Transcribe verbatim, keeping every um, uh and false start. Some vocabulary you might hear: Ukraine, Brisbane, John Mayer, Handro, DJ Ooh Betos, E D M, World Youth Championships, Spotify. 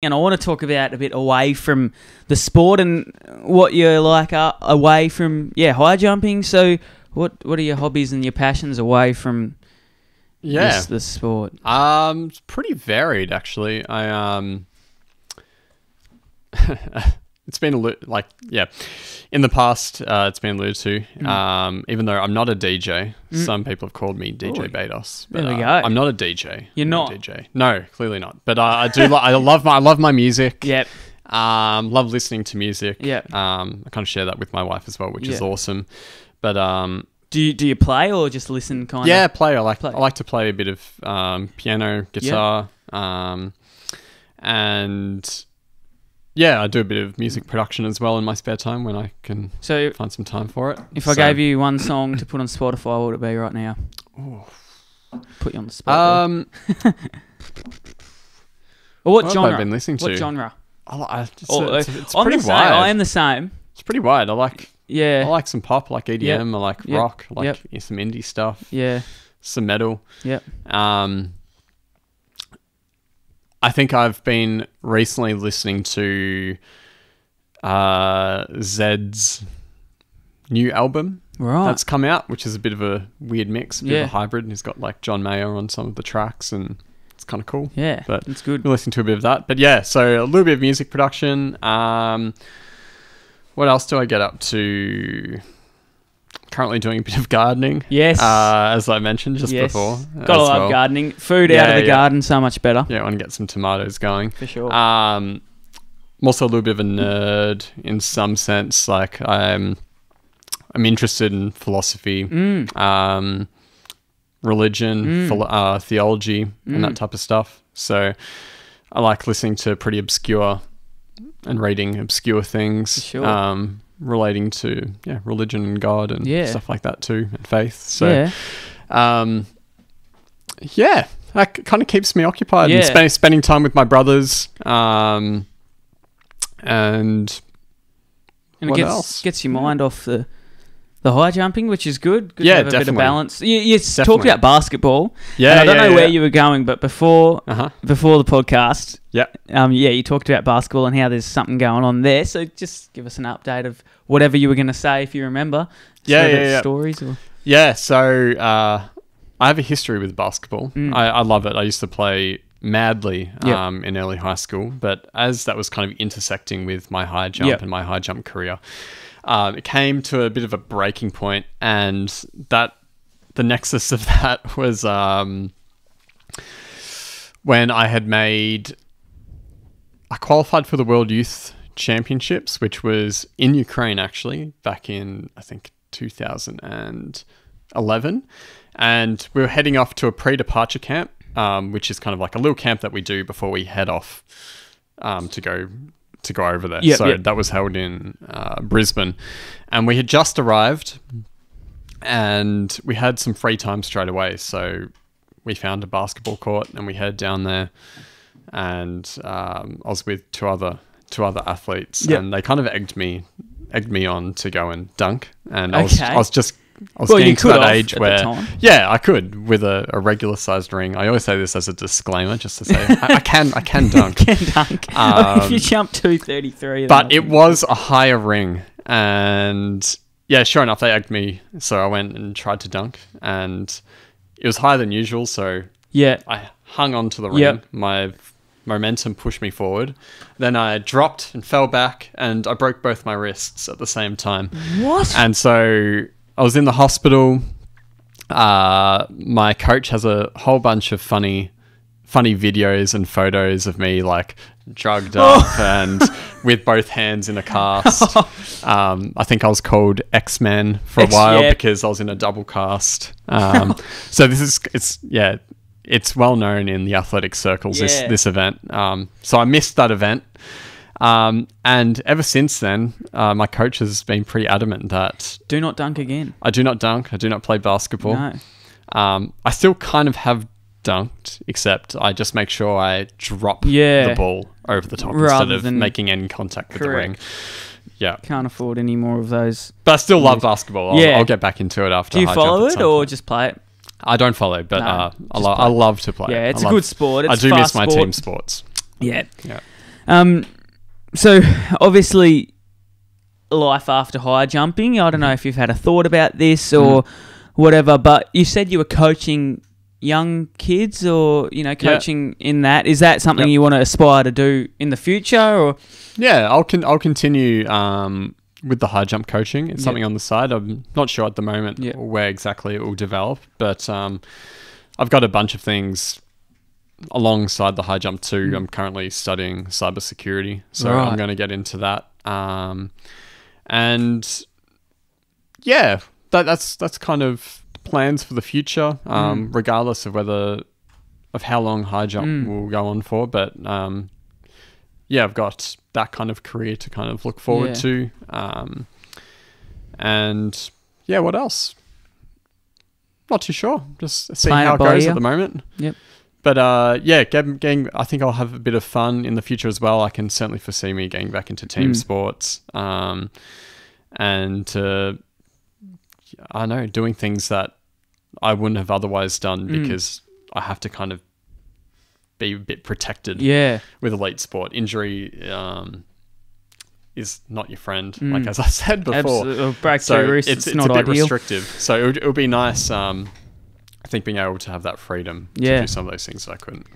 And I want to talk about a bit away from the sport and what you're like uh, away from, yeah, high jumping. So what what are your hobbies and your passions away from yeah. this, this sport? Um, it's pretty varied, actually. I um, It's been, like, yeah, in the past, uh, it's been alluded to. Mm. Um, even though I'm not a D J. Mm. Some people have called me D J Ooh. Betos. But, there we go. Uh, I'm not a D J. You're I'm not? A D J. No, clearly not. But uh, I do. I love my. I love my music. Yep. Um, love listening to music. Yep. Um, I kind of share that with my wife as well, which yep. is awesome. But um, do you do you play or just listen? Kind yeah, of. Yeah, play. I like. Play. I like to play a bit of um, piano, guitar, yep. um, and. Yeah, I do a bit of music production as well in my spare time when I can so find some time for it. If so. I gave you one song to put on Spotify, what would it be right now? Ooh. Put you on the spot. Um, or what, what genre? Have I been listening to? What genre? I, I, it's or, a, it's, it's pretty wide. Same, I am the same. It's pretty wide. I like yeah. I like some pop, like E D M, yep. I like yep. rock, I like yep. yeah, some indie stuff. Yeah. Some metal. Yep. Um. I think I've been recently listening to uh, Zed's new album right. that's come out, which is a bit of a weird mix, a bit yeah. of a hybrid. And he's got like John Mayer on some of the tracks, and it's kind of cool. Yeah, but it's good. We'll listen to a bit of that. But yeah, so a little bit of music production. Um, what else do I get up to? Currently doing a bit of gardening. Yes. Uh, as I mentioned just yes. before. Gotta love well. gardening. Food yeah, out of the yeah. garden, so much better. Yeah, I want to get some tomatoes going. For sure. Um, I'm also a little bit of a nerd in some sense. Like, I'm, I'm interested in philosophy, mm. um, religion, mm. philo uh, theology, mm. and that type of stuff. So, I like listening to pretty obscure and reading obscure things. For sure. Um, relating to yeah religion and God and yeah. stuff like that too, and faith. So yeah, um, yeah that kind of keeps me occupied. Yeah. And spending spending time with my brothers, um, and and what it gets, else? Gets your mind yeah. off the the high jumping, which is good. Good yeah, to have a definitely. bit of balance. You, you talked about basketball. Yeah, and I don't yeah, know yeah. where you were going, but before uh-huh. before the podcast. Yeah. Um, yeah, you talked about basketball and how there's something going on there. So just give us an update of whatever you were going to say, if you remember. Yeah, yeah, yeah. Stories or... Yeah, so uh, I have a history with basketball. Mm. I, I love it. I used to play madly um, yep. in early high school. But as that was kind of intersecting with my high jump yep. and my high jump career, um, it came to a bit of a breaking point. And that the nexus of that was um, when I had made... I qualified for the World Youth Championships, which was in Ukraine, actually, back in, I think, two thousand eleven. And we were heading off to a pre-departure camp, um, which is kind of like a little camp that we do before we head off um, to go to go over there. Yep, so yep. that was held in uh, Brisbane. And we had just arrived and we had some free time straight away. So we found a basketball court and we headed down there. And um, I was with two other two other athletes, yep. and they kind of egged me egged me on to go and dunk. And okay. I was I was just I was well, getting to that age where yeah I could with a, a regular sized ring. I always say this as a disclaimer, just to say I, I can I can dunk. can dunk. Um, if you jump two thirty-three, but it was a higher ring, and yeah, sure enough, they egged me. So I went and tried to dunk, and it was higher than usual. So yeah, I hung on to the ring. Yep. My momentum pushed me forward. Then I dropped and fell back, and I broke both my wrists at the same time. What? And so I was in the hospital. Uh, my coach has a whole bunch of funny, funny videos and photos of me like drugged up oh. and with both hands in a cast. um, I think I was called X-Men for a X while yeah. because I was in a double cast. Um, so this is it's yeah. It's well known in the athletic circles, yeah. this, this event. Um, so I missed that event. Um, and ever since then, uh, my coach has been pretty adamant that... Do not dunk again. I do not dunk. I do not play basketball. No. Um, I still kind of have dunked, except I just make sure I drop yeah. the ball over the top Rather instead of than making any contact correct. with the ring. Yeah. Can't afford any more of those. But I still love basketball. I'll, yeah. I'll get back into it after. Do you follow it or just play it? I don't follow, but no, uh, I, lo play. I love to play. Yeah, it's I a love, good sport. It's I do miss my sport. team sports. Yeah. yeah. Um, so obviously, life after high jumping. I don't know if you've had a thought about this or mm. whatever, but you said you were coaching young kids, or you know, coaching yep. in that. Is that something yep. you want to aspire to do in the future? Or yeah, I'll con- I'll continue. Um, With the high jump coaching, it's yep. something on the side. I'm not sure at the moment yep. where exactly it will develop, but um, I've got a bunch of things alongside the high jump too. Mm. I'm currently studying cybersecurity, so right. I'm going to get into that. Um, and yeah, that, that's that's kind of plans for the future, um, mm. regardless of whether of how long high jump mm. will go on for, but. Um, Yeah, I've got that kind of career to kind of look forward yeah. to. Um, and yeah, what else? Not too sure. Just seeing Playing how it goes ear. at the moment. Yep. But uh, yeah, getting, getting, I think I'll have a bit of fun in the future as well. I can certainly foresee me getting back into team mm. sports um, and, uh, I don't know, doing things that I wouldn't have otherwise done mm. because I have to kind of be a bit protected yeah. with elite sport. Injury um, is not your friend, mm. like as I said before. Absolutely. So it's, it's, it's not a bit ideal. restrictive. So it would, it would be nice, um, I think, being able to have that freedom yeah. to do some of those things that I couldn't.